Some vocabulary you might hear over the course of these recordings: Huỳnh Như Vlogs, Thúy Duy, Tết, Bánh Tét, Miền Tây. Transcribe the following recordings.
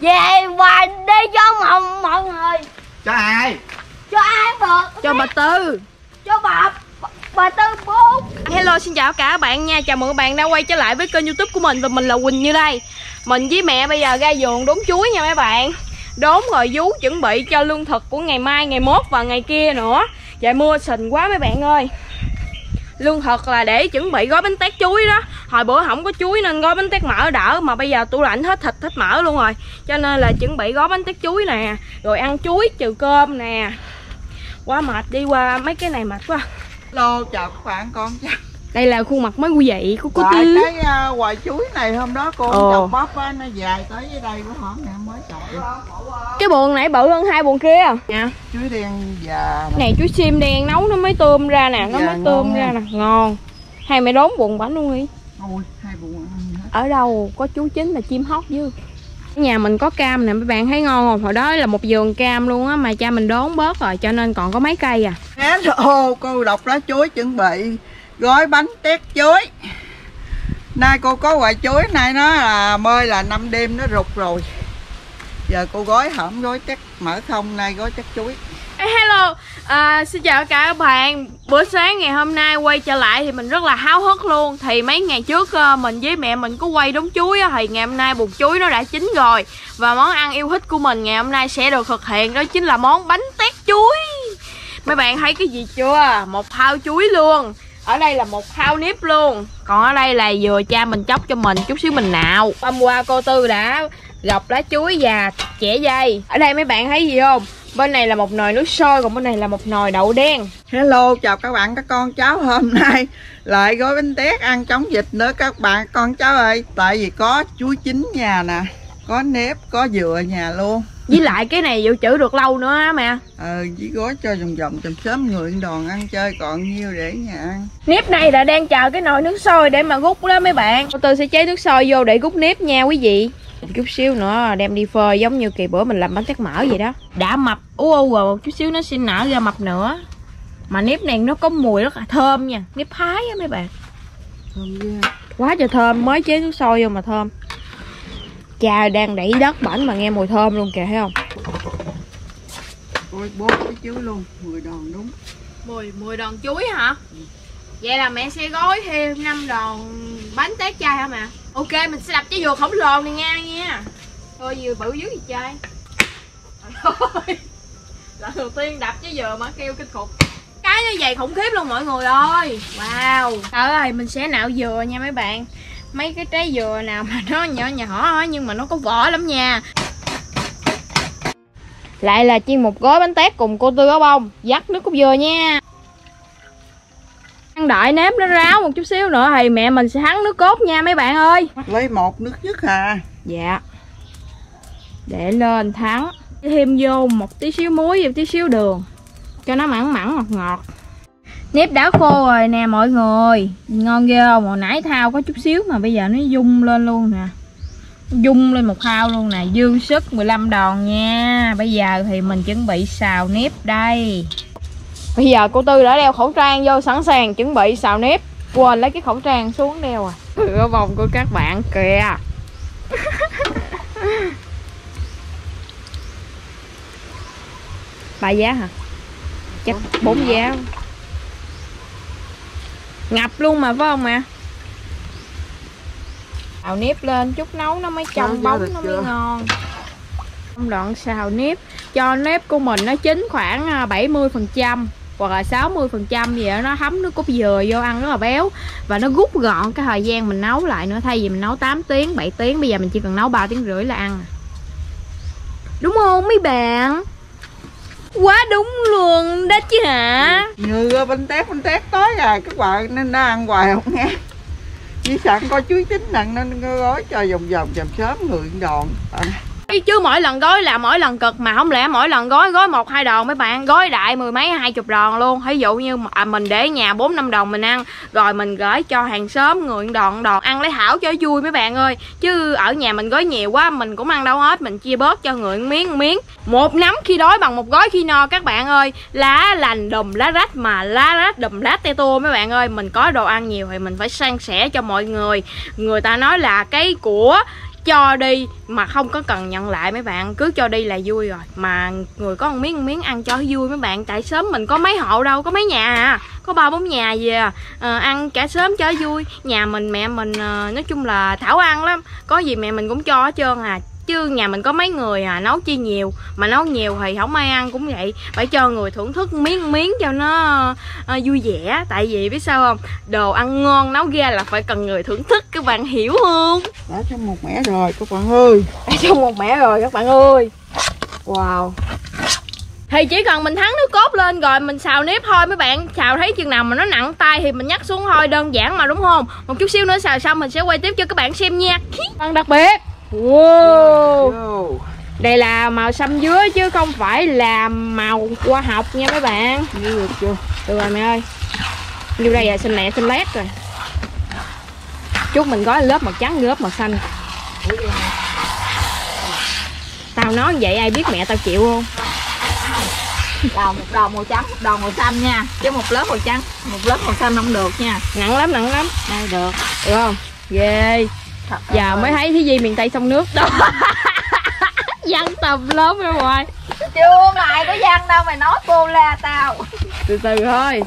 Về hoài đi cho mộng mọi người. Cho ai? Cho ai được? Cho bà Tư. Cho bà Tư Phú. Hello, xin chào cả các bạn nha. Chào mừng các bạn đã quay trở lại với kênh YouTube của mình. Và mình là Huỳnh Như đây. Mình với mẹ bây giờ ra vườn đốn chuối nha mấy bạn. Đốn rồi vú chuẩn bị cho lương thực của ngày mai, ngày mốt và ngày kia nữa. Trời mưa sình quá mấy bạn ơi. Lương thực là để chuẩn bị gói bánh tét chuối đó. Hồi bữa không có chuối nên gói bánh tét mỡ đỡ. Mà bây giờ tủ lạnh hết thịt hết mỡ luôn rồi. Cho nên là chuẩn bị gói bánh tét chuối nè. Rồi ăn chuối trừ cơm nè. Quá mệt, đi qua mấy cái này mệt quá. Lô chào các bạn, con chào. Đây là khuôn mặt mấy quý vị của cô Tư. Cái hoài chuối này hôm đó cô chọc bóp á, nó dài tới với đây của họ nè mới chọn. Cái buồn nãy bự hơn hai buồn kia nha. Chuối đen già này, chuối sim đen nấu nó mới tươm ra nè, nó mới tươm ra nè, ngon. Hai mẹ đốn buồn bánh luôn đi. Ôi, hai buồn. Ở đâu có chuối chín là chim hót dư. Nhà mình có cam nè mấy bạn, thấy ngon không? Hồi đó là một vườn cam luôn á mà cha mình đốn bớt rồi cho nên còn có mấy cây à. Hello, cô đọc lá chuối chuẩn bị gói bánh tét chuối. Nay cô có quả chuối, nay nó là mơi là 5 đêm nó rụt rồi. Giờ cô gói hổm gói tét mỡ không, nay gói tét chuối. Hello, xin chào cả các bạn. Bữa sáng ngày hôm nay quay trở lại thì mình rất là háo hức luôn. Thì mấy ngày trước mình với mẹ mình có quay đống chuối á, thì ngày hôm nay bột chuối nó đã chín rồi. Và món ăn yêu thích của mình ngày hôm nay sẽ được thực hiện, đó chính là món bánh tét chuối. Mấy bạn thấy cái gì chưa? Một thao chuối luôn. Ở đây là một thao nếp luôn. Còn ở đây là vừa cha mình chóc cho mình chút xíu mình nạo. Hôm qua cô Tư đã gọt lá chuối và chẻ dây. Ở đây mấy bạn thấy gì không? Bên này là một nồi nước sôi, còn bên này là một nồi đậu đen. Hello, chào các bạn, các con cháu. Hôm nay lại gói bánh tét ăn chống dịch nữa các bạn, con cháu ơi. Tại vì có chuối chín nhà nè, có nếp, có dừa nhà luôn. Với lại cái này dự trữ được lâu nữa á mẹ. Với gói cho vòng vòng chầm sớm người đòn ăn chơi còn nhiêu để nhà ăn. Nếp này là đang chờ cái nồi nước sôi để mà rút đó mấy bạn. Tôi sẽ chế nước sôi vô để rút nếp nha quý vị. Chút xíu nữa đem đi phơi giống như kỳ bữa mình làm bánh tét mỡ vậy đó. Đã mập ú rồi, chút xíu nó sẽ nở ra mập nữa. Mà nếp này nó có mùi rất là thơm nha, nếp Thái á mấy bạn. Thơm ghê. Quá trời thơm, mới chế nước sôi vô mà thơm. Cha đang đẩy đất bẩn mà nghe mùi thơm luôn kìa, thấy không? Ôi bố cái chuối luôn, mùi đòn đúng. Mùi đòn chuối hả? Ừ. Vậy là mẹ sẽ gói thêm 5 đòn bánh tét chay hả mẹ? Ok, mình sẽ đập trái dừa khổng lồ này ngang nha. Thôi dừa bự dữ gì chơi. Thôi. Lần đầu tiên đập trái dừa mà kêu kinh khủng. Cái nó dày khủng khiếp luôn mọi người ơi. Wow. Trời ơi, mình sẽ nạo dừa nha mấy bạn. Mấy cái trái dừa nào mà nó nhỏ nhỏ nhưng mà nó có vỏ lắm nha. Lại là chiên một gói bánh tét cùng cô Tư áo bông. Dắt nước cốt dừa nha. Ăn đợi nếp nó ráo một chút xíu nữa thì mẹ mình sẽ thắng nước cốt nha mấy bạn ơi. Lấy một nước dứt hà. Dạ. Để lên thắng. Thêm vô một tí xíu muối và một tí xíu đường. Cho nó mặn mặn ngọt ngọt. Nếp đã khô rồi nè mọi người. Ngon ghê không? Hồi nãy thao có chút xíu mà bây giờ nó dung lên luôn nè. Dung lên một thao luôn nè. Dư sức 15 đòn nha. Bây giờ thì mình chuẩn bị xào nếp đây. Bây giờ cô Tư đã đeo khẩu trang vô sẵn sàng chuẩn bị xào nếp. Quên lấy cái khẩu trang xuống đeo à. Ở vòng của các bạn kìa. Ba giá hả? Chắc 4 giá. Ngập luôn mà phải không mẹ? Xào nếp lên chút nấu nó mới trong bóng nó mới ngon. Đoạn xào nếp cho nếp của mình nó chín khoảng 70% hoặc là 60% gì đó, nó thấm nước cốt dừa vô ăn rất là béo và nó rút gọn cái thời gian mình nấu lại nữa. Thay vì mình nấu 8 tiếng 7 tiếng bây giờ mình chỉ cần nấu 3 tiếng rưỡi là ăn. Đúng không mấy bạn? Quá đúng luôn đó chứ hả? Như bánh tét tới rồi các bạn nên nó ăn hoài không nghe. Chỉ sẵn có chuối chín nặng nên gói cho vòng vòng chầm sớm người đòn. Chứ mỗi lần gói là mỗi lần cực mà không lẽ mỗi lần gói 1-2 đòn mấy bạn, gói đại mười mấy 20 đòn luôn. Ví dụ như mình để nhà 4-5 đòn mình ăn rồi mình gửi cho hàng xóm người đòn ăn lấy hảo cho vui mấy bạn ơi. Chứ ở nhà mình gói nhiều quá mình cũng ăn đâu hết, mình chia bớt cho người miếng. Một nắm khi đói bằng một gói khi no các bạn ơi. Lá lành đùm lá rách mà lá rách đùm lá te tua mấy bạn ơi. Mình có đồ ăn nhiều thì mình phải san sẻ cho mọi người. Người ta nói là cái của cho đi mà không có cần nhận lại mấy bạn, cứ cho đi là vui rồi. Mà người có một miếng ăn cho vui mấy bạn. Tại sớm mình có mấy hộ đâu, có mấy nhà à, có 3-4 nhà gì à. Ăn cả sớm cho vui. Nhà mình mẹ mình nói chung là thảo ăn lắm, có gì mẹ mình cũng cho hết trơn à. Chứ nhà mình có mấy người à, nấu chi nhiều. Mà nấu nhiều thì không ai ăn cũng vậy, phải cho người thưởng thức miếng cho nó vui vẻ. Tại vì biết sao không, đồ ăn ngon nấu ra là phải cần người thưởng thức, các bạn hiểu không? Đã trong một mẻ rồi các bạn ơi, đã trong một mẻ rồi các bạn ơi. Wow, thì chỉ cần mình thắng nước cốt lên rồi mình xào nếp thôi mấy bạn. Xào thấy chừng nào mà nó nặng tay thì mình nhắc xuống thôi, đơn giản mà đúng không? Một chút xíu nữa xào xong mình sẽ quay tiếp cho các bạn xem nha. Ăn đặc biệt. Wow. Đây là màu xanh dứa chứ không phải là màu khoa học nha mấy bạn. Được chưa? Được rồi mẹ ơi. Vô đây là xanh lẹ xanh lét rồi. Chút mình gói lớp màu trắng, lớp màu xanh. Tao nói vậy ai biết mẹ tao chịu không? Đòn một đòn màu trắng, một đòn màu xanh nha. Chứ một lớp màu trắng, một lớp màu xanh không được nha. Nặng lắm, nặng lắm. Đây được. Được không? Ghê. Giờ mới thấy Thúy Duy miền Tây sông nước đâu. Văn tầm lớn ra ngoài. Chưa mày có văn đâu, mày nói cô la tao. Từ từ thôi.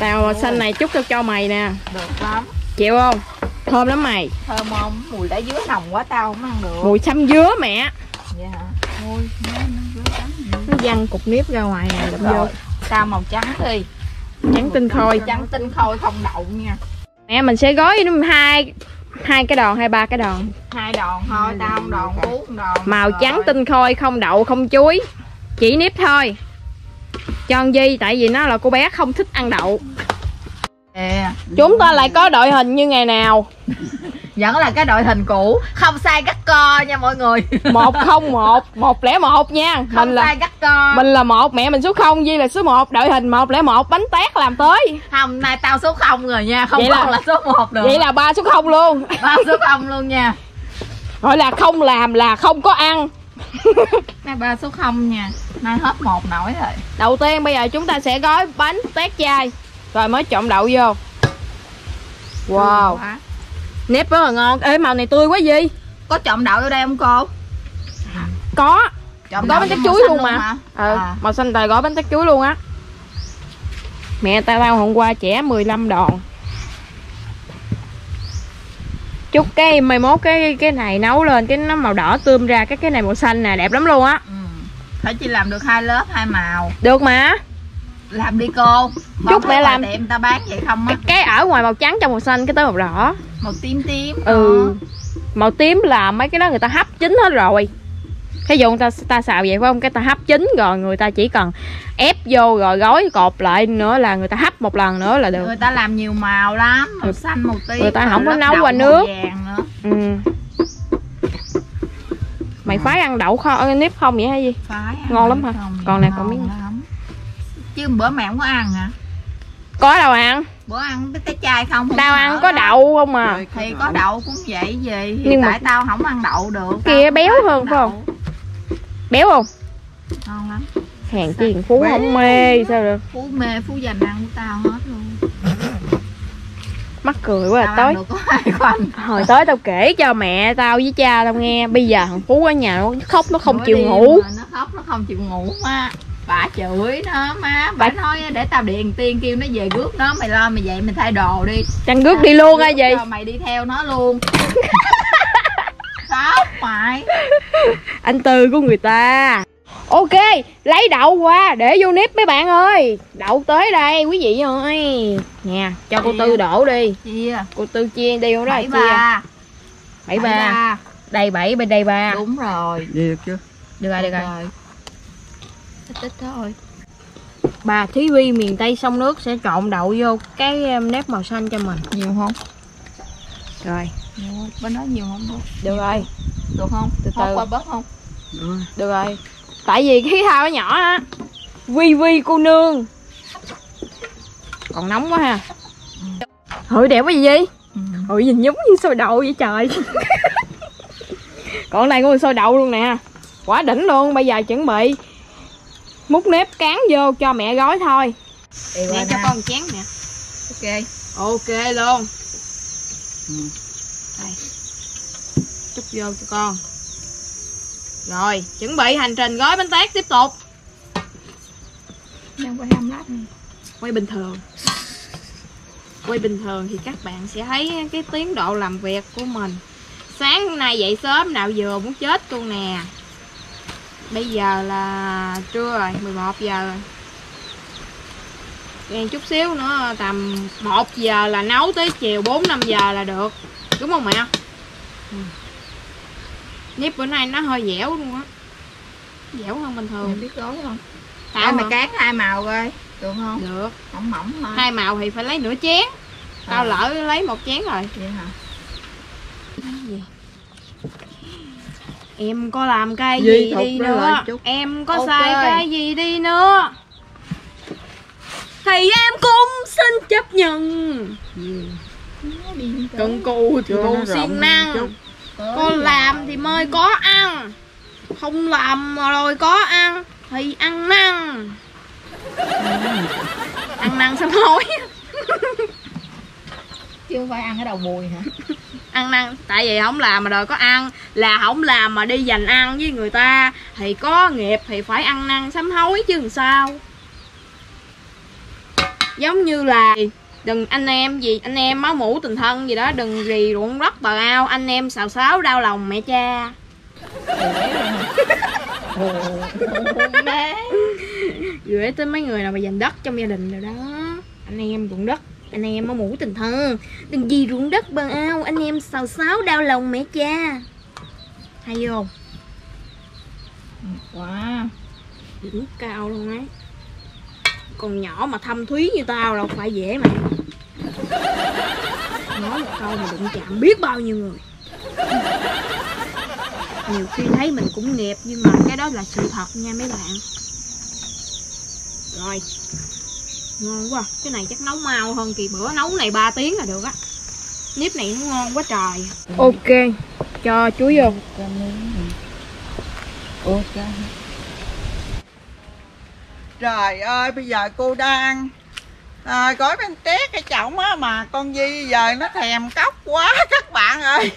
Tao ôi, xanh này chút tao cho mày nè. Được lắm. Chịu không? Thơm lắm mày. Thơm không? Mùi lá dứa nồng quá tao không ăn được. Mùi xăm dứa mẹ. Vậy hả? Ôi, nó văng cục nếp ra ngoài nè, đậm vô. Tao màu trắng đi. Trắng tinh khôi. Trắng tinh khôi không đậu nha. Mẹ mình sẽ gói hai cái đòn hay ba cái đòn, hai đòn thôi, tao một đòn uống một đòn. Màu rồi. Trắng tinh khôi, không đậu không chuối, chỉ nếp thôi cho Duy, tại vì nó là cô bé không thích ăn đậu. Chúng ta lại có đội hình như ngày nào. Vẫn là cái đội hình cũ, không sai gắt co nha mọi người. 101 101 nha, không mình sai gắt co. Mình là 1, mẹ mình số 0, Duy là số 1, đội hình 101 bánh tét làm tới. Hôm nay tao số 0 rồi nha, không còn là số 1 được. Vậy là 3 số 0 luôn. 3 số 0 luôn nha. Gọi là không làm là không có ăn. Nay 3 số 0 nha, nay hết 1 nổi rồi. Đầu tiên bây giờ chúng ta sẽ gói bánh tét chai rồi mới trộn đậu vô. Wow. Nếp rất là ngon. Ê màu này tươi quá Duy. Có trộn đậu vô đây không cô? Có. Trộn gói bánh tét chuối luôn mà. Màu xanh tờ gói bánh tét chuối luôn á. Mẹ tao hôm qua chẻ 15 đòn. Chút cái 11 cái này nấu lên cái nó màu đỏ tươm ra, cái này màu xanh nè, đẹp lắm luôn á. Phải chỉ làm được 2 lớp 2 màu. Được mà. Làm đi cô. Chút mẹ làm tiệm tao bán vậy không á. Cái ở ngoài màu trắng trong màu xanh, cái tới màu đỏ. Màu tím tím. Ừ. Màu tím là mấy cái đó người ta hấp chín hết rồi. Thí dụ ta xào vậy phải không? Cái ta hấp chín rồi người ta chỉ cần ép vô rồi gói cột lại nữa là người ta hấp một lần nữa là được. Người ta làm nhiều màu lắm, màu xanh, màu tím. Người ta không có nấu qua nước. Mày khoái ăn đậu kho nếp không vậy hay gì? Khoái. Ngon lắm hả? Còn nè còn miếng. Chứ bữa mẹ không có ăn hả? Có đâu ăn. Bữa ăn cái chai không tao ăn có đó. Đậu không à. Thì có đậu cũng vậy gì. Nhưng tại mà... tao không ăn đậu được. Kia béo hơn phải không? Béo không? Ngon lắm. Hàng tiền Phú không mê sao được. Phú mê, Phú dành ăn của tao hết luôn. Mắc cười quá là tối. Hồi tới tao kể cho mẹ tao với cha tao nghe. Bây giờ thằng Phú ở nhà nó khóc nó không chịu ngủ. Nó khóc nó không chịu ngủ mà. Bà chửi nó má, bà nói để tao điện tiên kêu nó về rước nó, mày lo mày vậy mày thay đồ đi. Chẳng rước đi luôn á gì? Mày đi theo nó luôn. Khóc mày. Anh Tư của người ta. Ok, lấy đậu qua để vô nếp mấy bạn ơi. Đậu tới đây quý vị ơi. Nè, cho chia. Cô Tư đổ đi. Chia. Cô Tư chia đi không đó chia. 73. 73. Đây 7 bên đây 3. Đúng rồi. Đi được chưa? Được rồi, được rồi. Tích thôi. Bà Thúy Duy miền Tây sông nước sẽ trộn đậu vô cái nếp màu xanh cho mình. Nhiều không? Rồi. Bên đó nhiều không? Được rồi. Được không? Từ từ. Qua bớt không? Được. Được rồi. Tại vì cái thao nó nhỏ á. Duy Duy cô nương. Còn nóng quá ha. Thôi đẹp quá gì vậy? Ôi nhìn nhúng như sôi đậu vậy trời. Còn này cũng sôi đậu luôn nè. Quá đỉnh luôn. Bây giờ chuẩn bị múc nếp cán vô cho mẹ gói thôi. Để cho con chén nè. Ok. Ok luôn. Đây. chút vô cho con. Rồi, chuẩn bị hành trình gói bánh tét tiếp tục. Đang quay 5 lát này. Quay bình thường. Quay bình thường thì các bạn sẽ thấy cái tiến độ làm việc của mình. Sáng hôm nay dậy sớm nào vừa muốn chết luôn nè. Bây giờ là trưa rồi, 11 giờ rồi. Còn chút xíu nữa tầm 1 giờ là nấu tới chiều 4-5 giờ là được. Đúng không mẹ? Ừ. Nếp bữa nay nó hơi dẻo luôn á. Dẻo hơn bình thường. Mày biết gói không? Tao mày cán 2 màu coi, được không? Được. Mỏng mỏng thôi. 2 màu thì phải lấy nửa chén. Tao lỡ lấy một chén rồi. Vậy hả? Gì? Em có làm cái gì đi nữa, em có sai cái gì đi nữa thì em cũng xin chấp nhận. Cần cù thì cù siêng năng, có làm thì mới có ăn, không làm rồi có ăn thì ăn năn. Ăn năn sám hối chứ không phải ăn cái đầu mùi hả? Ăn năn, tại vì không làm mà đòi có ăn, là không làm mà đi dành ăn với người ta thì có nghiệp thì phải ăn năn sám hối chứ làm sao. Giống như là đừng anh em gì, anh em máu mủ tình thân gì đó, đừng rì ruộng róc bờ ao, anh em xào xáo đau lòng mẹ cha. Gửi tới mấy người nào mà dành đất trong gia đình rồi đó, anh em ruộng đất, anh em máu mủ tình thân, đừng gì ruộng đất bờ ao, anh em xào xáo đau lòng mẹ cha. Hay không? Wow, đỉnh cao luôn ấy. Còn nhỏ mà thâm thúy như tao đâu phải dễ mà. Nói một câu mà đụng chạm biết bao nhiêu người. Nhiều khi thấy mình cũng nghiệp, nhưng mà cái đó là sự thật nha mấy bạn. Rồi, ngon quá. Cái này chắc nấu mau hơn kỳ bữa, nấu này 3 tiếng là được á. Nếp này nó ngon quá trời. Ok, cho chuối vô. Ok. Trời ơi, bây giờ cô đang gói bánh tét cái chồng á, mà con Duy giờ nó thèm cóc quá các bạn ơi.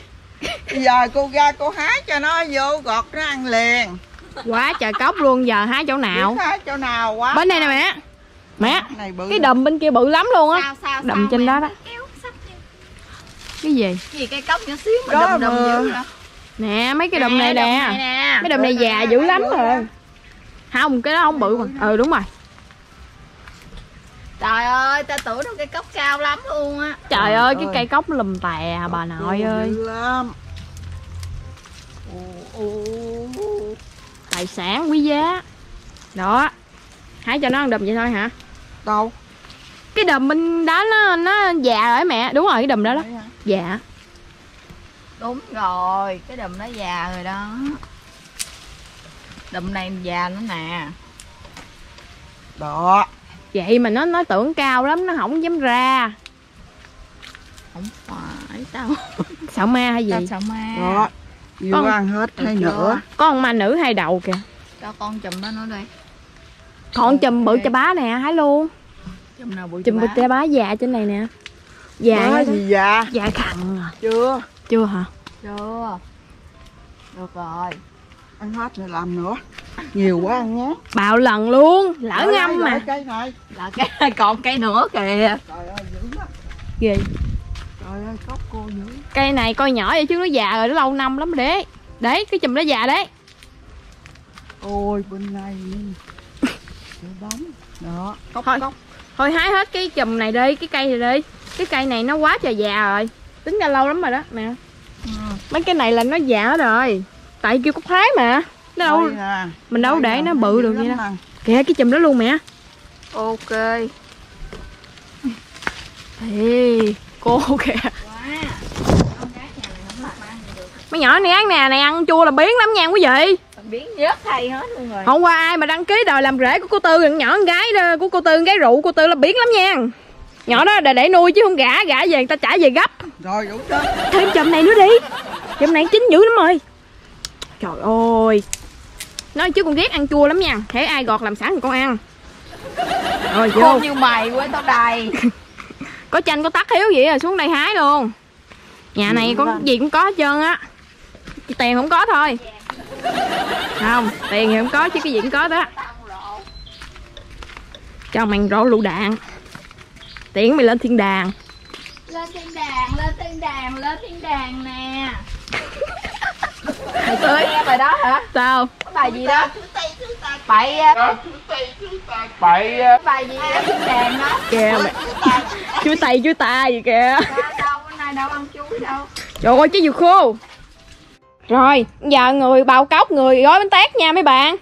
Bây giờ cô ra cô hái cho nó vô gọt nó ăn liền. Quá trời cóc luôn, giờ hái chỗ nào? Hái chỗ nào quá. Bên đây nè mẹ. Mẹ, cái đầm bên kia bự lắm luôn á. Đầm trên đó đó. Cái gì? Cái gì cây cóc nhỏ xíu mà đầm đầm dữ hả? Nè, mấy cái đầm này nè. Mấy đầm này già dữ lắm rồi. Không, cái đó không bự mà. Ừ đúng rồi. Trời ơi, ta tưởng nó cây cóc cao lắm luôn á. Trời ơi, cái cây cóc lùm tè bà nội ơi. Tài sản quý giá. Đó. Hái cho nó ăn đùm vậy thôi hả? Đâu? Cái đùm bên đó nó già rồi mẹ. Đúng rồi, cái đùm đó đó. Dạ. Đúng rồi, cái đùm nó già rồi đó. Đùm này già nữa nè. Đó. Vậy mà nó tưởng cao lắm, nó không dám ra. Không phải tao. Sợ ma hay gì? Tao sợ ma. Đó. Con ăn hết hay nữa. Có con ma nữ hai đầu kìa. Cho con chùm đó nữa đây. Con chùm bự chà bá nè, hái luôn. Chùm nào bự chà bá? Chùm bự chà bá già trên này nè. Già gì già? Già khằng à. Chưa. Chưa hả? Chưa. Được rồi. Ăn hết rồi làm nữa. Nhiều quá ăn nhé. Bạo lần luôn, lỡ ngâm mà. Cây này. Là cái còn cây nữa kìa. Trời ơi dữ quá. Gì? Trời ơi cóc cô dữ. Cây này coi nhỏ vậy chứ nó già rồi, nó lâu năm lắm đấy. Đấy, cái chùm nó già đấy. Ôi bên này. Bóng. Đó, cóc thôi, cóc. Thôi hái hết cái chùm này đi, cái cây này đi. Cái cây này nó quá trời già rồi. Tính ra lâu lắm rồi đó nè. Ừ. Mấy cái này là nó già rồi. Tại kêu cóc hái mà đâu à, mình đâu để nó bự được vậy đâu mà. Kìa cái chùm đó luôn mẹ. Ok. Ê cô kìa. Mấy nhỏ này ăn nè, này ăn chua là biến lắm nha quý vị. Biến rớt thay hết luôn rồi. Hôm qua ai mà đăng ký đòi làm rễ của cô Tư, con nhỏ con gái đó, của cô Tư, con gái rượu cô Tư là biến lắm nha. Nhỏ đó để nuôi chứ không gả, gả về người ta trả về gấp. Rồi đủ chứ. Thêm chùm này nữa đi. Chùm này chín dữ lắm rồi. Trời ơi, nói chứ con ghét ăn chua lắm nha. Thế ai gọt làm sẵn thì con ăn. Rồi vô. Không như mày quá tao đầy. Có chanh có tắc hiếu vậy rồi xuống đây hái luôn. Nhà này có gì cũng có hết trơn á. tiền không có thôi. Không, tiền thì không có chứ cái gì cũng có đó. Cho mày rổ lựu đạn. Tiễn mày lên thiên đàng. Lên thiên đàng, lên thiên đàng, lên thiên đàng nè. Mày tươi nghe bài đó hả? Sao? Bài gì đó? Bài bài gì đó thiên đàng đó. Kìa mày. Chuối tay gì kìa. Đâu bữa nay đâu ăn chuối đâu. Trời ơi chứ vừa khô. Rồi, giờ người bào cóc, người gói bánh tét nha mấy bạn.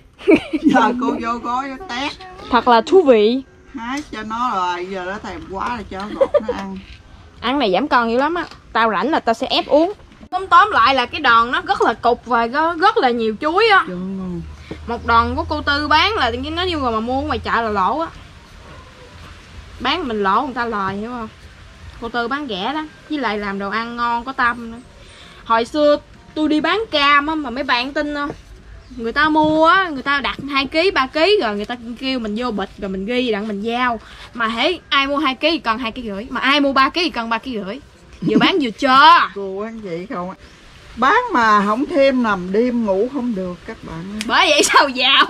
Giờ cô vô gói bánh tét. Thật là thú vị. Hái cho nó rồi, giờ nó thèm quá rồi cho nó ngọt nó ăn. Ăn này giảm cân nhiều lắm á. Tao rảnh là tao sẽ ép uống. Tóm lại là cái đòn nó rất là cục và rất là nhiều chuối á. Một đòn của cô Tư bán là nó vô rồi mà mua ngoài chợ là lỗ á. Bán mình lỗ người ta lời hiểu không? Cô Tư bán rẻ đó, với lại làm đồ ăn ngon có tâm nữa. Hồi xưa tôi đi bán cam á mà mấy bạn tin không? Người ta mua á, người ta đặt 2kg, 3kg rồi người ta kêu mình vô bịch rồi mình ghi đặng mình giao. Mà hễ ai mua 2kg thì cần 2,5kg, mà ai mua 3kg thì cần 3,5kg. Vừa bán vừa cho. Cô bán vậy không? Bán mà không thêm nằm đêm ngủ không được các bạn. Bởi vậy sao giàu.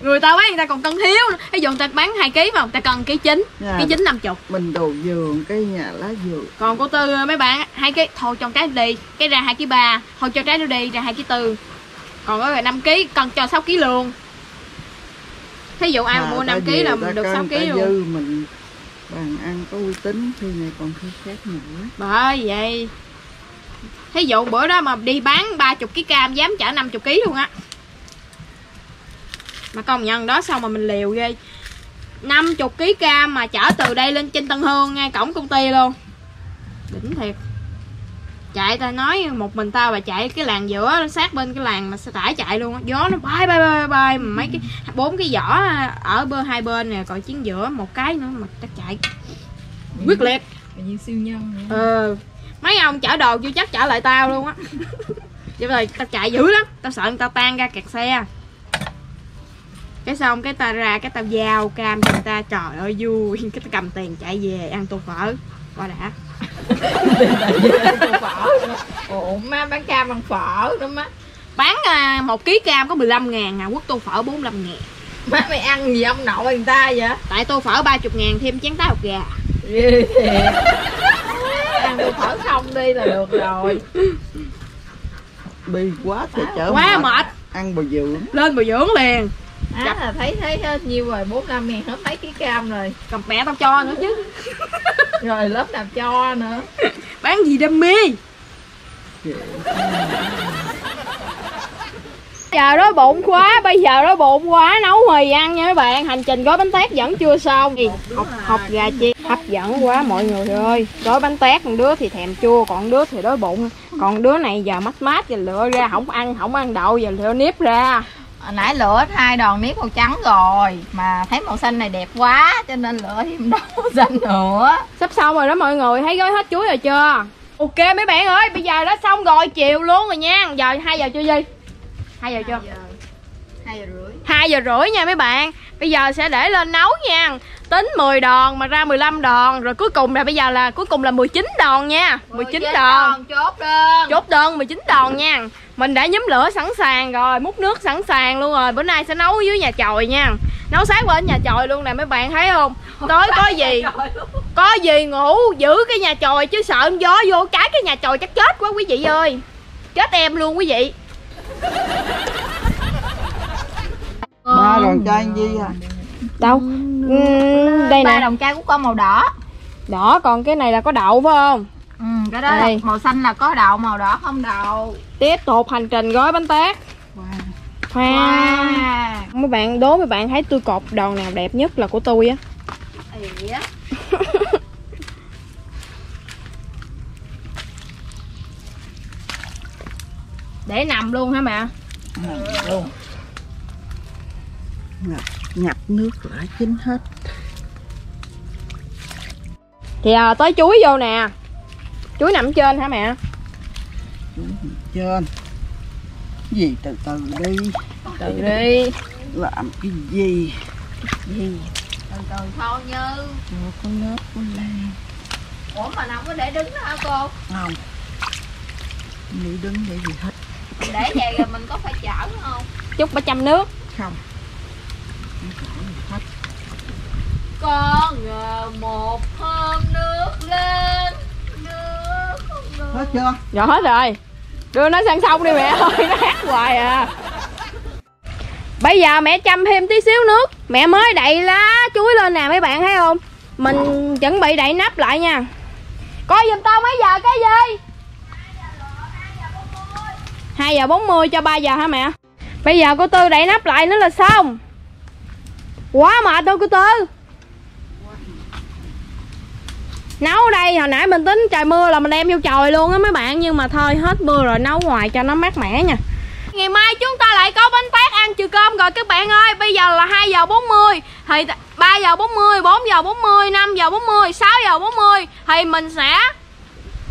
Người ta bán người ta còn cân thiếu. Ví dụ người ta bán 2kg mà người ta cần 1,9 kg, 1,9 kg 50. Mình đồ vườn, cái nhà lá vườn. Còn cô Tư mấy bạn 2kg, thôi cho trái đi, cái ra 2,3 kg. Thôi cho trái nó đi, ra 2,4 kg. Còn có 5kg, cần cho 6kg luôn. Thí dụ ai mà mua 5kg là mình được 6kg luôn. Dư mình bàn ăn có uy tín khi này còn khi khác nữa. Bởi vậy thí dụ bữa đó mà đi bán 30kg cam dám chở 50kg luôn á. Mà công nhận đó sao mà mình liều ghê. 50kg cam mà chở từ đây lên trên Tân Hương ngay cổng công ty luôn. Đỉnh thiệt. Chạy ta nói một mình tao bà chạy cái làng giữa sát bên cái làng mà xe tải chạy luôn á. Gió nó bay mấy cái 4 cái vỏ ở hai bên nè, còn chiến giữa một cái nữa mà chắc chạy quyết liệt. Tự nhiên siêu nhân nữa. Mấy ông chở đồ chưa chắc chở lại tao luôn á. Vậy rồi tao chạy dữ lắm, tao sợ người ta tan ra kẹt xe. Cái xong cái ta ra cái tao giao cam cho người ta, trời ơi vui. Cái tao cầm tiền chạy về ăn tô phở qua đã. Ủa má bán cam bằng phở đó má. Bán 1kg cam có 15.000 à, quất tô phở 45.000. Má mày ăn gì ông nội người ta vậy? Tại tô phở 30.000 thêm chén táo hột gà. Ăn tô phở không đi là được rồi. Bi quá trời chở. Quá mệt. Ăn bồi dưỡng. Lên bồi dưỡng liền. Á là thấy hết nhiêu rồi, 45.000 hết mấy ký cam rồi. Cầm mẹ tao cho nữa chứ. Rồi lớp nào cho nữa. Bán gì đam mê. Giờ đó bụng quá, bây giờ đó bụng quá, nấu mì ăn nha mấy bạn. Hành trình gói bánh tét vẫn chưa xong. Học gà chiên hấp dẫn quá mọi người ơi. Gói bánh tét một đứa thì thèm chua, còn đứa thì đói bụng. Còn đứa này giờ mát và lựa ra không ăn đậu giờ lựa nếp ra. Hồi nãy lựa 2 đòn nếp màu trắng rồi mà thấy màu xanh này đẹp quá cho nên lựa thêm đòn màu xanh nữa. Sắp xong rồi đó mọi người, thấy gói hết chuối rồi chưa? Ok mấy bạn ơi, bây giờ đã xong rồi, chiều luôn rồi nha. Giờ 2 giờ chưa Duy? 2 giờ chưa? 2 giờ rưỡi. 2 giờ rưỡi nha mấy bạn. Bây giờ sẽ để lên nấu nha. Tính 10 đòn mà ra 15 đòn rồi cuối cùng là bây giờ là cuối cùng là 19 đòn nha. 19 đòn. Chốt đơn 19 đòn nha. Mình đã nhóm lửa sẵn sàng rồi, múc nước sẵn sàng luôn rồi. Bữa nay sẽ nấu dưới nhà chòi nha. Nấu sát bên nhà chòi luôn nè mấy bạn thấy không? Tối có gì ngủ giữ cái nhà chòi chứ sợ gió vô trái cái nhà chòi chắc chết quá quý vị ơi. Chết em luôn quý vị. Ba đòn chai gì à? Đâu? Đây nè. 3 đòn chai của con màu đỏ. Đỏ, còn cái này là có đậu phải không? Ừ, cái đó là màu xanh là có đậu, màu đỏ không đậu. Tiếp tục hành trình gói bánh tét. Mấy bạn đố mấy bạn thấy tôi cột đòn nào đẹp nhất là của tôi á. Để nằm luôn hả mẹ? Luôn. Nhập nước lại chín hết. Thì tới chuối vô nè. Chuối nằm trên hả mẹ? Trên. Gì từ từ đi. Làm cái gì? Từ từ thôi Như. Ủa, con lớp con lan. Ủa mà không có để đứng đó hả cô? Không. Để đứng để gì hết. để vậy rồi mình có phải chở không? Chút bà chăm nước. Không. Con ngờ một hôm nước lên nước lên. Hết chưa? Dạ hết rồi. Đưa nó sang sông đi mẹ ơi, nó hát hoài à. Bây giờ mẹ chăm thêm tí xíu nước. Mẹ mới đậy lá chuối lên nè mấy bạn thấy không? Mình chuẩn bị đậy nắp lại nha. Coi giùm tao mấy giờ cái gì? 2 giờ 40 cho 3 giờ hả mẹ? Bây giờ cô Tư đậy nắp lại nữa là xong. Quá mệt đâu cô Tư. Nấu đây hồi nãy mình tính trời mưa là mình đem vô chòi luôn á mấy bạn. Nhưng mà thôi hết mưa rồi nấu ngoài cho nó mát mẻ nha. Ngày mai chúng ta lại có bánh tét ăn trừ cơm rồi các bạn ơi. Bây giờ là 2 giờ 40 thì 3 giờ 40, 4 giờ 40, 5 giờ 40, 6 giờ 40 thì mình sẽ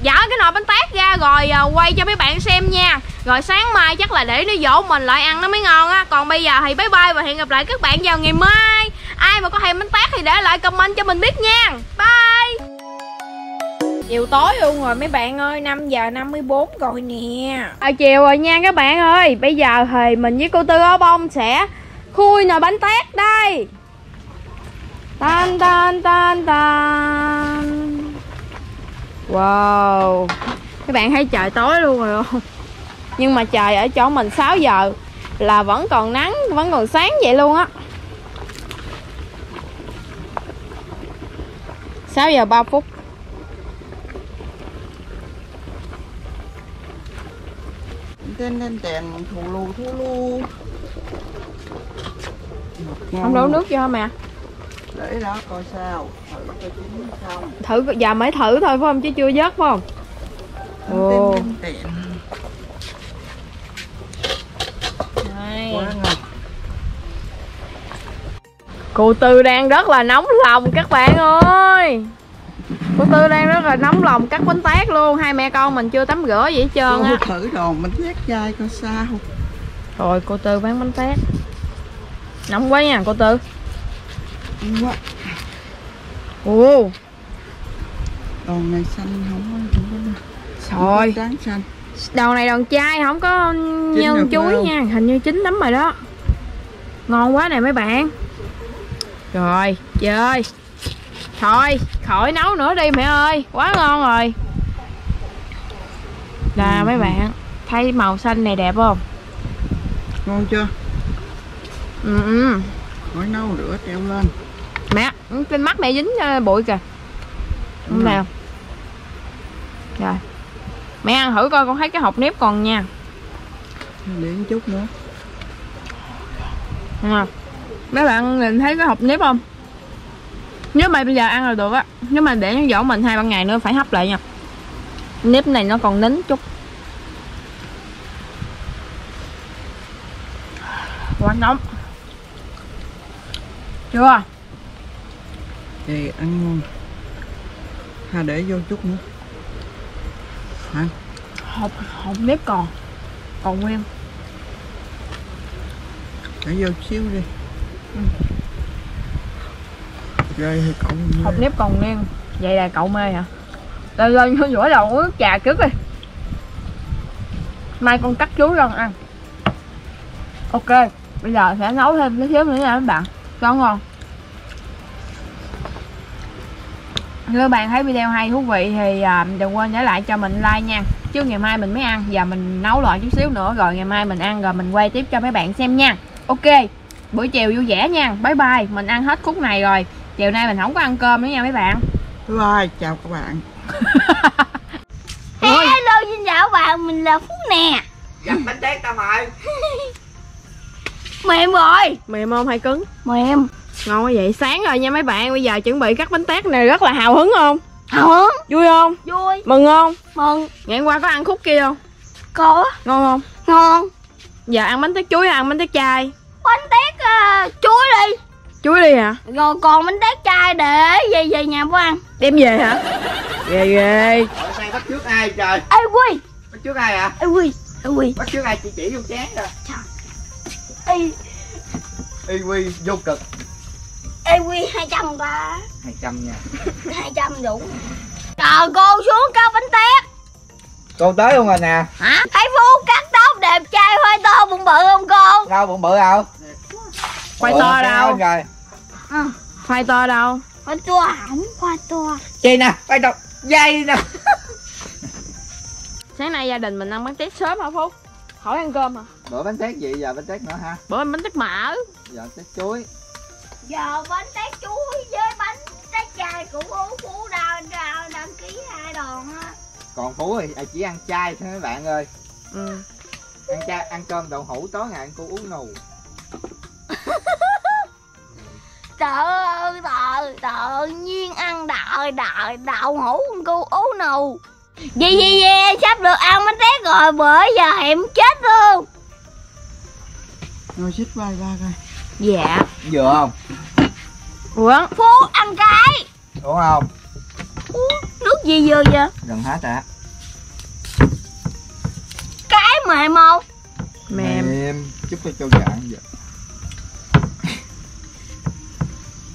dỡ cái nồi bánh tét ra rồi quay cho mấy bạn xem nha. Rồi sáng mai chắc là để nó dỗ mình lại ăn nó mới ngon á. Còn bây giờ thì bye bye và hẹn gặp lại các bạn vào ngày mai. Ai mà có thèm bánh tét thì để lại comment cho mình biết nha. Bye. Chiều tối luôn rồi mấy bạn ơi, 5 giờ 54 rồi nè. Chiều rồi nha các bạn ơi. Bây giờ thì mình với cô Tư Ó Bông sẽ khui nồi bánh tét đây. Tan tan tan tan. Wow. Các bạn thấy trời tối luôn rồi không? Nhưng mà trời ở chỗ mình 6 giờ là vẫn còn nắng, vẫn còn sáng vậy luôn á. 6 giờ 3 phút. Tên lên đèn thù lù. Không đổ nước vô hả mẹ? Để đó coi sao. Thử coi chín không. Thử giờ mới thử thôi phải không chứ chưa vớt phải không? Ồ. Cô Tư đang rất là nóng lòng các bạn ơi. Cô Tư đang rất là nóng lòng cắt bánh tét luôn. Hai mẹ con mình chưa tắm rửa vậy hết trơn á. Thử đồ bánh tét chai coi sao. Rồi cô Tư bán bánh tét. Nóng quá nha cô Tư. Nóng quá. Ồ. Đòn này xanh không có tráng xanh. Đòn này đòn chai không có nhân chuối đâu nha. Hình như chín lắm rồi đó. Ngon quá nè mấy bạn. Rồi chơi. Thôi khỏi nấu nữa đi mẹ ơi, quá ngon rồi. Là mấy bạn thấy màu xanh này đẹp không? Ngon chưa? Khỏi nấu rửa treo lên. Mẹ, trên mắt mẹ dính bụi kìa. Đúng nào. Rồi. Mẹ ăn thử coi con thấy cái hột nếp còn nha. Để một chút nữa. À. Mấy bạn nhìn thấy cái hột nếp không? Nếu mà bây giờ ăn là được á. Nếu mà để nó dỗ mình 2-3 ngày nữa phải hấp lại nha. Nếp này nó còn nín chút. Quá nóng. Chưa? Thì ăn ngon. Hà để vô chút nữa. Hả? Hột nếp còn. Còn nguyên. Để vô xíu đi. Hột nếp còn nguyên. Vậy là cậu mê hả? Lên lên rửa đầu uống trà trước đi. Mai con cắt chuối con ăn. Ok. Bây giờ sẽ nấu thêm tí xíu nữa nha các bạn. Cho ngon. Nếu các bạn thấy video hay thú vị thì đừng quên để lại cho mình like nha. Chứ ngày mai mình mới ăn. Giờ mình nấu lại chút xíu nữa. Rồi ngày mai mình ăn rồi mình quay tiếp cho mấy bạn xem nha. Ok. Buổi chiều vui vẻ nha. Bye bye. Mình ăn hết khúc này rồi. Chiều nay mình không có ăn cơm nữa nha mấy bạn. Rồi, chào các bạn. Hello, xin chào các bạn, mình là Phú nè. Gặp bánh tét tao rồi. Mềm rồi. Mềm không hay cứng? Mềm. Ngon quá vậy. Sáng rồi nha mấy bạn. Bây giờ chuẩn bị cắt bánh tét này rất là hào hứng không? Hào hứng. Vui không? Vui. Mừng không? Mừng. Ngày hôm qua có ăn khúc kia không? Có. Ngon không? Ngon. Giờ ăn bánh tét chuối hay ăn bánh tét chai? Bánh tét chuối đi. Chuối đi hả? Rồi còn bánh tét chai để về về nhà bố ăn. Đem về hả? Ghê. Ở sang bắt trước ai trời? Ê Quy. Bắt trước ai hả? Ê Quy. Ê Quy. Bắt trước ai chỉ vô chán rồi. Trời. Ê Quy vô cực. Ê Quy 200 ta. 200 nha. 200 đủ. Trời cô xuống cắt bánh tét. Cô tới luôn rồi nè. Hả? Thấy Phú cắt tóc đẹp chứ. bụng bự không con? Đâu bụng bự đâu? Khoai to đâu? Rồi. Khoai to đâu? Khoai to hỏng, khoai to. Chi nè, khoai to dây nè. Sáng nay gia đình mình ăn bánh tét sớm hả Phúc? Khỏi ăn cơm hả? Bữa bánh tét gì giờ bánh tét nữa hả? Bữa bánh tét mỡ. Giờ bánh tét chuối. Giờ bánh tét chuối với bánh tét chai của Phú đăng ký hai đòn á. Còn Phú thì chỉ ăn chay thôi mấy bạn ơi. Ăn chay, ăn cơm đậu hũ tối ngày ăn cô uống nù. Trời ơi, nhiên ăn đậu hũ con cô uống nù. Gì sắp được ăn bánh tét rồi, bởi giờ hẻm chết luôn. Rồi xích vai ba coi. Dạ. Vừa không? Uống. Phú ăn cái. Uống không? Uống nước gì vừa vậy? Gần hết ạ. Cái mềm không? Mềm. Chúc cho dạng vậy.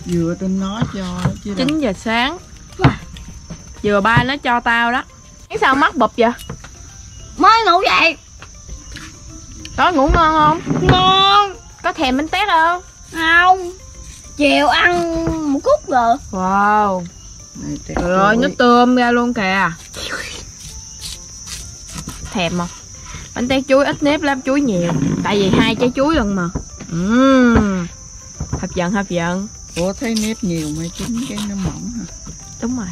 Vừa tin nó cho chứ 9 giờ sáng. Vừa ba nó cho tao đó. Sao mắt bụp vậy? Mới ngủ vậy. Tối ngủ ngon không? Ngon. Có thèm bánh tét không? Không. Chiều ăn một cút rồi. Wow. Trời ơi, nó tươm ra luôn kìa. Thèm không? Bánh tét chuối ít nếp lắm, chuối nhiều. Tại vì hai trái chuối lần mà. Hấp dẫn. Ủa thấy nếp nhiều mà chín cái nó mỏng hả? Đúng rồi.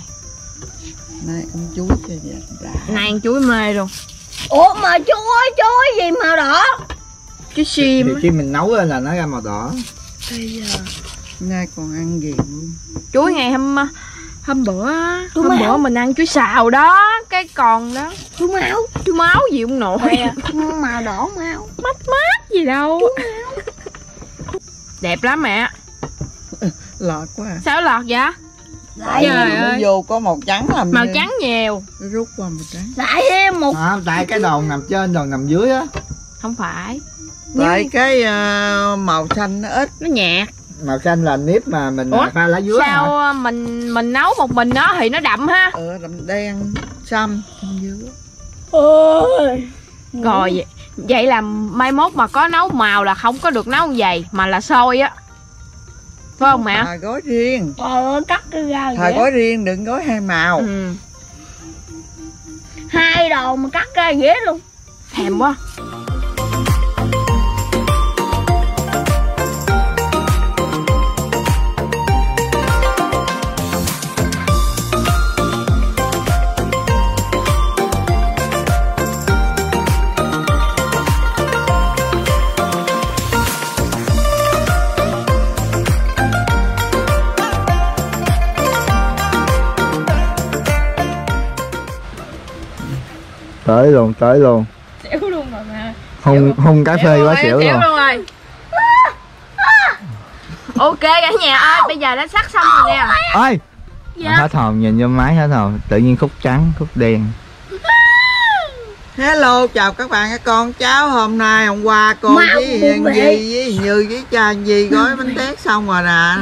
Nay ăn chuối cho dạ. Nay ăn chuối mê luôn. Ủa mà chuối gì màu đỏ? Chuối sim. Thì khi mình nấu lên là nó ra màu đỏ. Bây giờ nay còn ăn ghiền luôn. Chuối ngày hôm bữa mình ăn chuối xào đó, cái còn đó. Chuối máu gì cũng nổi. Màu đỏ mau. Mát gì đâu. Đẹp lắm mẹ. Lọt quá. À. Sao lọt vậy? Lại vô có màu trắng làm màu trắng nhiều. Rút qua màu trắng. Lại một. À, tại cái đòn nằm trên, đòn nằm dưới á. Không phải. Tại cái màu xanh nó ít, nó nhạt. Màu xanh là nếp mà mình pha lá dứa. Sao hả? Mình nấu một mình nó thì nó đậm ha. Đậm đen, xanh, dứa. Ôi. Rồi vậy là mai mốt mà có nấu màu là không có được nấu như vậy mà là sôi á. Phải không mẹ? Thà gói riêng. Cắt ra thà gói riêng đừng gói hai màu. Hai đầu mà cắt ra dễ luôn. Thèm quá. Tới luôn. Xỉu luôn rồi mà. Hung cà phê quá xỉu luôn. Rồi. Ok cả nhà ơi, bây giờ đã sắc xong rồi nè. Ơi. Dạ. Hết hồn, nhìn vô máy hết hồn, tự nhiên khúc trắng, khúc đen. Hello, chào các bạn, các con cháu. Hôm nay hôm qua cô với Duy với cha Duy gói bánh tét xong rồi nè.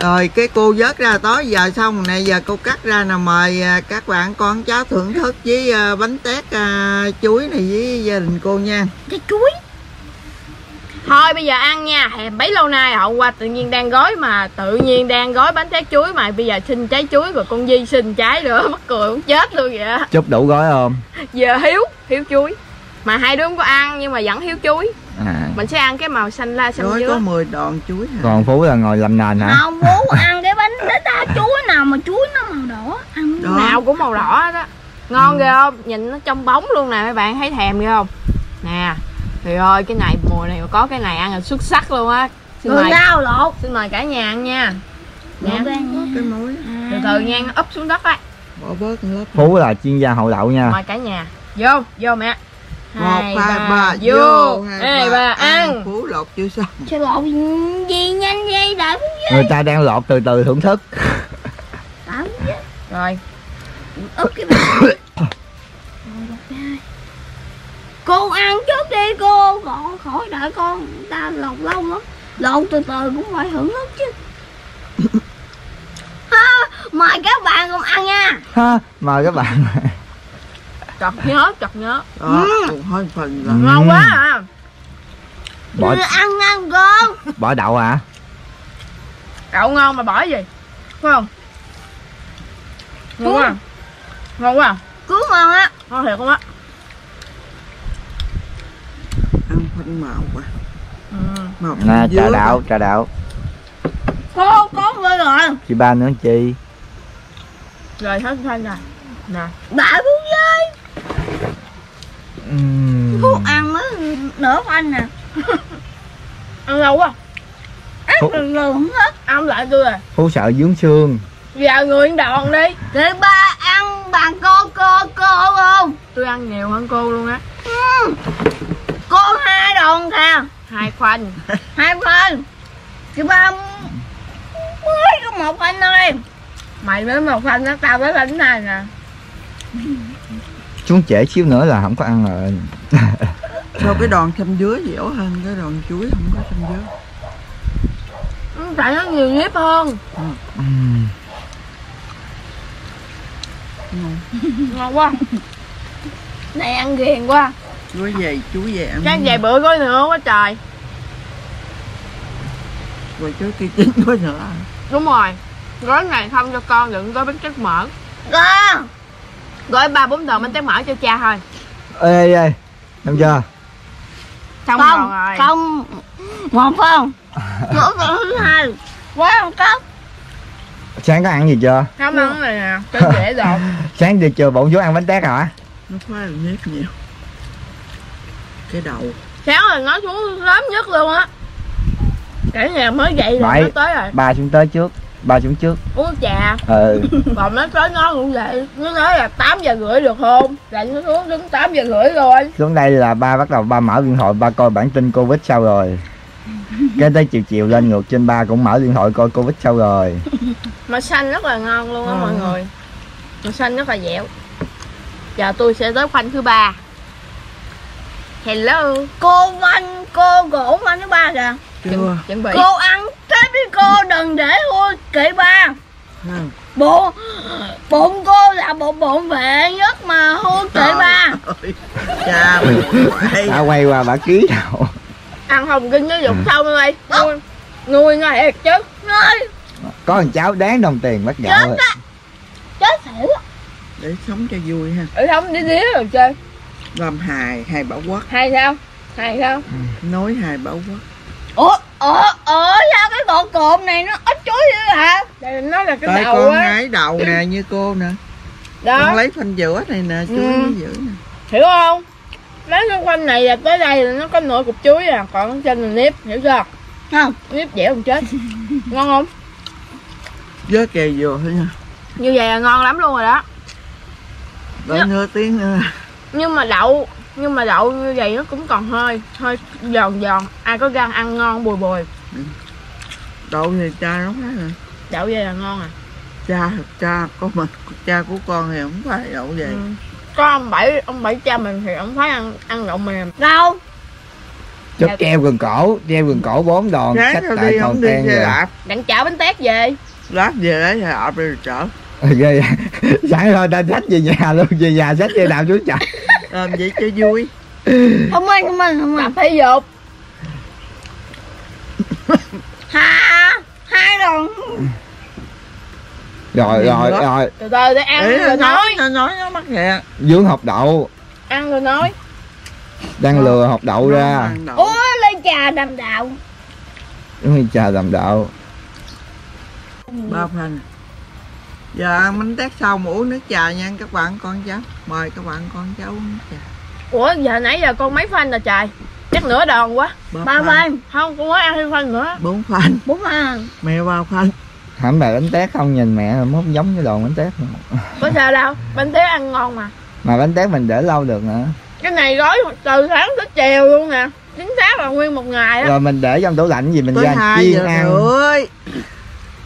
Rồi cái cô vớt ra tối giờ xong rồi nè, giờ cô cắt ra nè, mời các bạn con cháu thưởng thức với bánh tét chuối này với gia đình cô nha. Cái chuối. Thôi bây giờ ăn nha, hèm bấy lâu nay hôm qua tự nhiên đang gói bánh tét chuối mà bây giờ xin trái chuối rồi con Di xin trái nữa, mắc cười cũng chết luôn vậy. Chúc đủ gói không? Giờ hiếu chuối. Mà hai đứa không có ăn nhưng mà vẫn hiếu chuối. Mình sẽ ăn cái màu xanh la xanh dứa. Có 10 đòn chuối hả? Còn Phú là ngồi làm nền hả? Không, Phú ăn cái bánh tét chuối nào mà chuối nó màu đỏ, ăn nào cũng màu đỏ đó. Ngon ghê không? Nhìn nó trong bóng luôn nè, mấy bạn thấy thèm ghê không? Nè. Trời ơi, cái này mùa này mà có cái này ăn là xuất sắc luôn á. Xin mời cả nhà ăn nha. Cái muối. Từ từ nha, nó úp xuống đất á. Bỏ bớt lớp. Phú là chuyên gia hậu đậu nha. Mời cả nhà. Vô mẹ. 1, 2, 3, vô 2, 3, ăn. Phú lột chưa xong. Sao lột gì nhanh vậy? Đợi Phú với. Người ta đang lột từ từ thưởng thức. Đợi Phú với. Rồi úp cái bánh. Cô ăn trước đi cô, còn khỏi đợi con. Người ta lột lâu lắm. Lột từ từ cũng phải hưởng thức chứ. Mời các bạn cùng ăn nha. Mời các bạn. Chọc nhớ. Thôi phần là ngon quá à. bỏ ăn con. Bỏ đậu hả? Đậu ngon mà bỏ gì? Phải không? Ngon quá. Ngon quá. Cứu ngon á. Ngon thiệt không á. Ăn phân màu quá. Màu nè, trà đạo, trà đạo. Có rồi. Chị ba nữa chị. Rồi hết thanh rồi. Nè. Đại Phú Duy. Phú ăn mới nửa phanh nè. Ăn lâu quá. Ăn lần lần không hết. Ăn lại tôi rồi. Phú sợ dướng xương. Giờ người ăn đòn đi. Để ba ăn bằng cô không? Tôi ăn nhiều hơn cô luôn á. Cô hai đòn kìa. Hai khoanh. Hai khoanh. Chị ba mới có một khoanh thôi. Mày mới một khoanh đó, tao mới khoanh này nè. Xuống trễ xíu nữa là không có ăn rồi. Sao cái đòn xăm dứa dẻo hơn cái đòn chuối không có xăm dứa? Tại nó nhiều nếp hơn. Ngon quá. Này ăn ghiền quá. Chuối về, chuối về ăn. Chắc về bữa gói nữa quá trời. Rồi chuối kia chín gói nữa. Đúng rồi. Gói này không cho con, đừng gói bánh tráng mỡ. Con gói 3-4 tờ bánh tráng mỡ cho cha thôi. Ê, em chưa? Xong không, rồi. Không, một phân. Một phân thứ hai. Quá không cốc. Sáng có ăn gì chưa? Không ăn này nè, cho dễ rồi. Sáng đi chờ bụng vô ăn bánh tét hả? Nó khoai là nhét nhiều. Cái đầu. Sáng là nó xuống sớm nhất luôn á. Cả nhà mới dậy là nó tới rồi. Ba xuống tới trước. Ba xuống trước uống trà. Còn nó tới nó cũng vậy, nó nói là 8 giờ rưỡi được không, là nó xuống đứng 8 giờ rưỡi rồi. Xuống đây là ba bắt đầu ba mở điện thoại, ba coi bản tin Covid sau rồi. Cái tới chiều lên ngược trên ba cũng mở điện thoại coi Covid sau rồi. Mà xanh rất là ngon luôn á mọi người. Mà xanh rất là dẻo. Giờ tôi sẽ tới khoanh thứ 3. Hello cô Văn, cô gỗ khoanh thứ 3 kìa. Chuẩn bị. Cô ăn tiếp với cô, đừng để hôi kệ ba. Bụng cô là bộ bộn vệ nhất mà hôi kệ ba. Cha bà quay qua bà ký đầu. Ăn hồng kinh với dục sau đây. Nuôi nó thiệt chứ. Nuôi. Có thằng cháu đáng đồng tiền bắt gạo rồi. Chết thiệt. Để sống cho vui ha. Để sống đi rồi chơi. Làm hài bảo quốc. Hài sao? Nói hài bảo quốc. Ủa sao cái con cộm này nó ít chuối dữ hả? Đây nó là cái đầu á. Con hái đầu nè như cô nè. Đó. Con lấy phanh giữa này nè, chuối nó dữ nè. Hiểu không? Lấy cái khoanh này là tới đây là nó có nửa cục chuối à, còn trên là nếp, hiểu chưa? Không, nếp dẻo không chết. Ngon không? Với kè dừa thôi nha. Như vậy là ngon lắm luôn rồi đó. Đợi nửa tiếng nữa. Nhưng mà đậu như vậy nó cũng còn hơi giòn, ai có gan ăn ngon bùi. Đậu thì cha nó hết rồi. Đậu vậy là ngon à. Cha của mình, cha của con thì không phải đậu vậy. Có ông bảy cha mình thì ông phải ăn đậu mềm. Đâu? Chốt treo gần cổ 4 đòn, xách tại con đen rồi. Đặng chở bánh tét về. Lát về đấy thì ập đi chở. Ghê. Sẵn thôi ta xách về nhà luôn, về nhà xách về đạp xuống chợ. Làm vậy cho vui. Không ăn thể dục. Hai đòn. Rồi. Từ từ để ăn. Ê, rồi nói nó mắc kẹt. Dướng hộp đậu. Ăn rồi nói. Đang lừa hộp đậu ra. Ủa lấy trà đàm đạo. Đúng rồi, trà đàm đạo. Ba phần. Giờ ăn bánh tét xong uống nước trà nha các bạn con cháu. Mời các bạn con cháu uống nước trà. Ủa giờ nãy giờ con mấy phanh rồi trời? Chắc nửa đòn quá. 3 phanh. Không, con mới ăn 2 phanh nữa. 4 phanh. Mẹ 3 phanh. Hẳn bà bánh tét không nhìn mẹ rồi mốt giống cái đòn bánh tét. Có sao đâu, bánh tét ăn ngon mà. Mà bánh tét mình để lâu được nữa. Cái này gói từ sáng tới chiều luôn nè. 9 tháng là nguyên 1 ngày đó. Rồi mình để trong tủ lạnh gì mình ra chiên ăn. Rồi.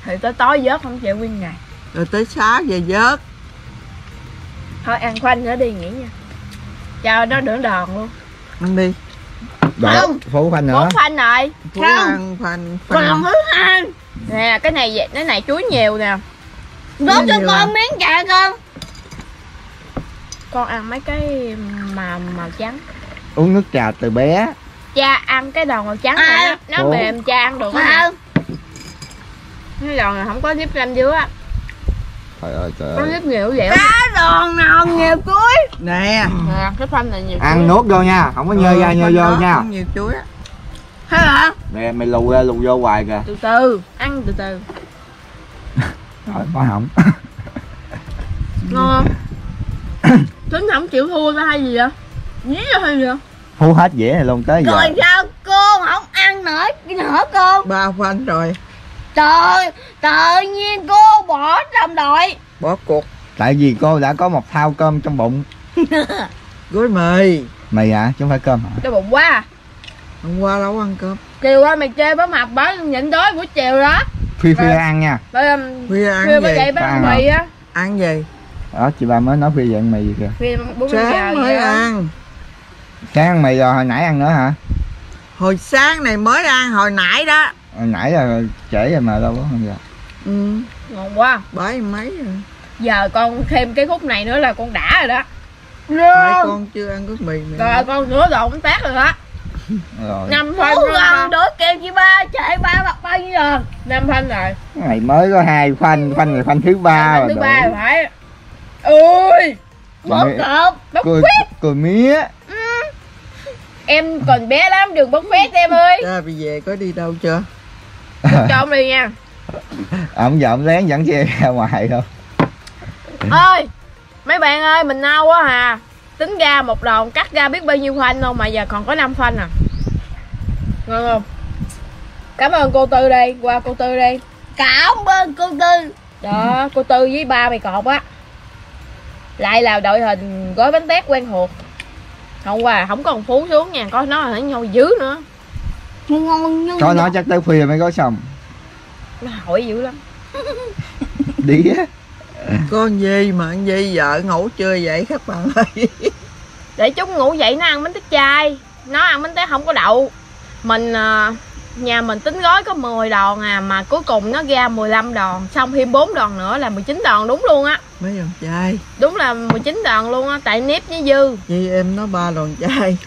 Thì tới tối vớt không chịu nguyên ngày. Rồi tới sáng về vớt. Thôi ăn khoanh nữa đi nghỉ nha. Chờ nó nửa đòn luôn. Ăn đi. Không. Phú khoanh nữa. Phú khoanh rồi. Phú ăn khoanh. Còn thứ hai. Nè cái này chuối nhiều nè. Đốt cho con miếng trà con. Con ăn mấy cái màu trắng. Uống nước trà từ bé. Cha ăn cái đòn màu trắng này nó mềm, cha ăn được không? Cái đòn này không có díp ranh dứa. Trời ơi trời ơi. Có díp nhiều vậy. Cái đòn nào nhiều chuối. Nè. Nè, cái phanh này nhiều chuối. Ăn nuốt vô nha, không có nhơ ra nhơ vô nha. Nhiều chuối á. Thấy hả? Nè, mày lù ra lù vô hoài kìa. Từ từ, ăn từ từ. Thôi, bỏ hỏng. Ngon. Tính không chịu thua ra hay gì vậy? Dí ra hay gì vậy? Hú hết dĩa này luôn tới giờ. Rồi sao cô không ăn nữa cô? Ba phanh rồi. Trời, tự nhiên cô bỏ đồng đội. Bỏ cuộc. Tại vì cô đã có một thao cơm trong bụng. Gói mì. Mì hả? À, chứ không phải cơm hả? Cái bụng quá à. Hôm qua đâu có ăn cơm. Chiều qua mày chơi bó mập bó nhịn đói buổi chiều đó. Phi ăn nha. Phi ăn gì? Vậy bán mì á. Ăn gì? Đó chị ba mới nói Phi về ăn mì gì kìa. Phi 4 giờ mới ăn. Sáng ăn mì rồi, hồi nãy ăn nữa hả? Hồi sáng này mới ăn, hồi nãy đó. Hồi nãy là trễ rồi mà đâu có không giờ. Ừ, ngon quá. Bởi mấy rồi. Giờ con thêm cái khúc này nữa là con đã rồi đó. Rồi con chưa ăn cái mì này. Rồi con nửa đồ cũng tát rồi đó. Rồi. 5 phanh rồi. Đứa kêu chị ba chạy ba bạc bao nhiêu lần? 5 phanh rồi. Ngày mới có 2 phanh, phanh này phanh thứ 3 rồi. Thứ 3 rồi phải. Ôi. Bóc cột, bóc phét. Cười mía. Em còn bé lắm, đừng bóc phét em ơi. Ra bây về có đi đâu chưa? Cho ông đi nha. Ông giờ ông lén dẫn xe ra ngoài đâu. Ơi, mấy bạn ơi, mình nâu quá hà. Tính ra một đòn cắt ra biết bao nhiêu phanh không mà giờ còn có 5 phanh à. Ngon không? Cảm ơn cô Tư đây, qua cô Tư đây. Cảm ơn cô Tư. Đó, cô Tư với ba mày cột á. Lại là đội hình gói bánh tét quen thuộc. Hôm qua không còn Phú xuống nha, có nó ở nhau dứ nữa. Ngon nhưng có nó chắc tới Phi mới có xong. Nó hỏi dữ lắm. Đi á. Con gì mà ăn gì vợ ngủ chưa vậy các bạn ơi. Để chúng ngủ dậy nó ăn bánh tét chay. Nó ăn bánh tét không có đậu. Mình nhà mình tính gói có 10 đòn à. Mà cuối cùng nó ra 15 đòn. Xong thêm 4 đòn nữa là 19 đòn đúng luôn á. Mấy đòn chay. Đúng là 19 đòn luôn á. Tại Nếp với Dư. Vậy em nói 3 đòn chay.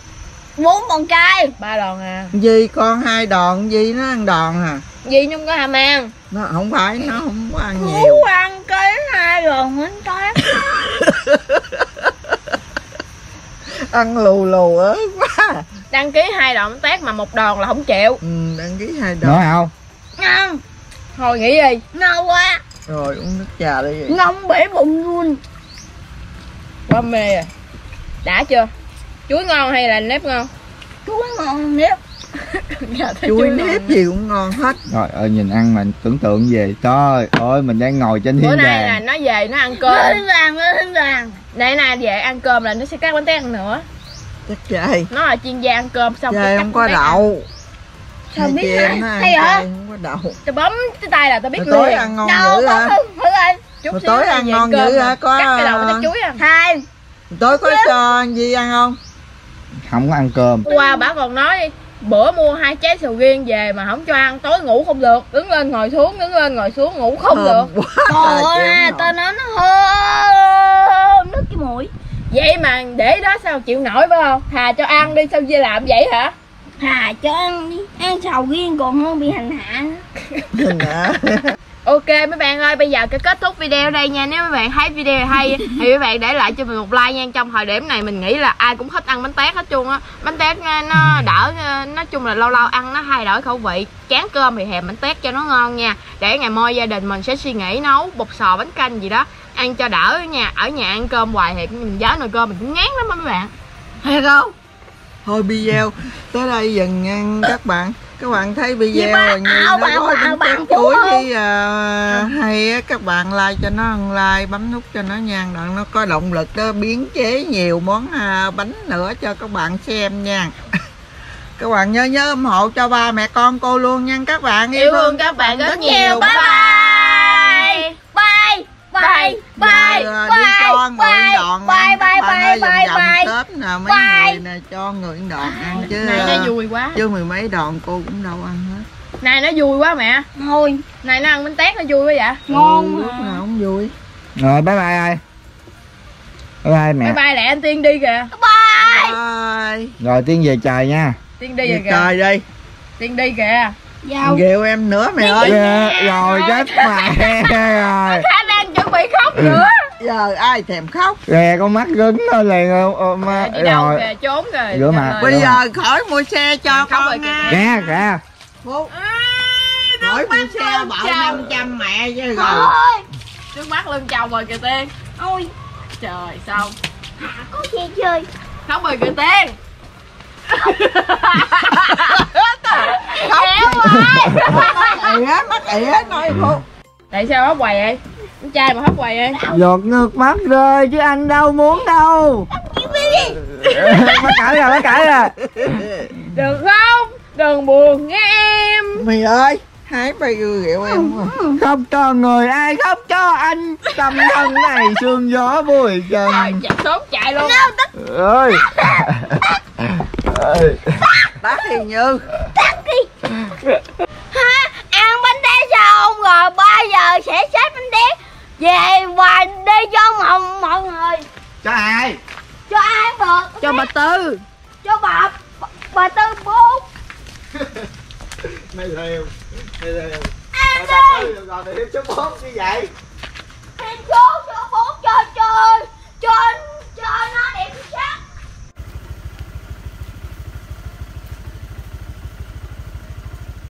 4 đòn chay. 3 đòn à. Dì con 2 đòn. Dì nó ăn đòn à. Dì nhưng có ham ăn. Nó không phải, nó không có ăn nhiều. Nó ăn cái 2 đòn bánh tét. Ăn lù lù ớt quá. Đăng ký 2 đòn bánh tét mà một đòn là không chịu. Ừ, đăng ký 2 đòn. Nói không? Ngon. Thôi nghĩ gì? Ngon quá. Rồi uống nước trà đi vậy. Ngon bể bụng luôn. Quá mê à. Đã chưa? Chuối ngon hay là nếp ngon? Chuối ngon nếp. Chuối nếp gì cũng ngon hết. Rồi ơi nhìn ăn mà tưởng tượng về. Trời ơi mình đang ngồi trên thiên đàng. Bữa nay là nó về nó ăn cơm. Nó thiên đàng. Đây này về ăn cơm là nó sẽ cắt bánh tét ăn nữa. Chắc vậy. Nó là chuyên gia ăn cơm xong rồi không có đậu. Sao biết hay hả? Không có đậu. Tao bấm cái tay là tao biết luôn. Ăn ngon dữ hả? Chút xíu tối ăn ngon dữ hả? Có cắt cái đầu bánh tét chuối ăn. Hai. Tối có cho gì ăn không? Không có ăn cơm. Qua bà còn nói bữa mua 2 trái sầu riêng về mà không cho ăn, tối ngủ không được, đứng lên ngồi xuống, đứng lên ngồi xuống, ngủ không được. Trời ơi, tao nói nó hơm nước cái mũi. Vậy mà để đó sao chịu nổi phải không? Thà cho ăn đi, sao dê làm vậy hả? Thà cho ăn đi, ăn sầu riêng còn hơn bị hành hạ. Ok mấy bạn ơi, bây giờ cái kết thúc video đây nha. Nếu mấy bạn thấy video hay thì mấy bạn để lại cho mình một like nha. Trong thời điểm này mình nghĩ là ai cũng thích ăn bánh tét hết trơn á. Bánh tét nó đỡ, nói chung là lâu lâu ăn nó thay đổi khẩu vị. Chán cơm thì hèm bánh tét cho nó ngon nha. Để ngày mai gia đình mình sẽ suy nghĩ nấu bột sò bánh canh gì đó ăn cho đỡ nha. Ở nhà ăn cơm hoài thì mình nhớ nồi cơm mình cũng ngán lắm mấy bạn. Thiệt không? Thôi video tới đây dừng nha các bạn. Các bạn thấy video là nhìn nó gói bánh tét chuối đi hay á. Các bạn like cho nó ăn like, bấm nút cho nó nha. Đoạn nó có động lực đó, biến chế nhiều món bánh nữa cho các bạn xem nha. Các bạn nhớ ủng hộ cho ba mẹ con cô luôn nha các bạn. Yêu thương các bạn rất nhiều. Bye bye. Bye bye bye bye cho người đoạn bye bye bye bye bye tết nè mấy người nè cho người đoạn ăn chứ này nó vui quá chứ mười mấy đòn cô cũng đâu ăn hết. Này nó vui quá mẹ, thôi này nó ăn bánh tét nó vui quá vậy ngon. Lúc nào cũng vui rồi. Bye bye ai, bye bye mẹ, bye bye lẹ anh Tiên đi kìa. Bye bye rồi Tiên về trời nha. Tiên đi rồi kìa. Trời đi. Tiên đi kìa. Ghẹo em nữa mày ơi. Rồi chết mày. Rồi. Khá đang chuẩn bị khóc nữa. Giờ ai thèm khóc. Lè con mắt gứng thôi liền ôm rồi. Kìa, trốn rồi. Rửa mặt. Bây giờ khỏi mua xe cho con nha. Kìa kìa. Phú. Khỏi mua xe bạo 500 mẹ chứ rồi. Trước mắt lưng chồng rồi kìa Tiên. Ôi. Trời xong. Hả có xe chơi. Không rồi kìa Tiên. Tại sao hóc hoài vậy? Con trai mà hóc hoài vậy? Giọt nước mắt rơi chứ anh đâu muốn đâu. Má cãi rồi, má cãi rồi. Đừng không, đừng buồn nghe em. Mày ơi, hái mày vừa ghẹo em quá. Khóc cho người ai khóc cho anh. Tâm thân này sương gió bụi trần. Chạy sốt chạy luôn. Ơi. Tắt thì Như. Tắt đi. Ha, ăn bánh té xong rồi 3 giờ sẽ xếp bánh té về và đi cho mọi người. Cho ai? Cho ai được? Cho bà Tư. Cho bà Tư bốn. Mày theo. Mày theo. Bà Tư rồi thì tiếp số 4 như vậy.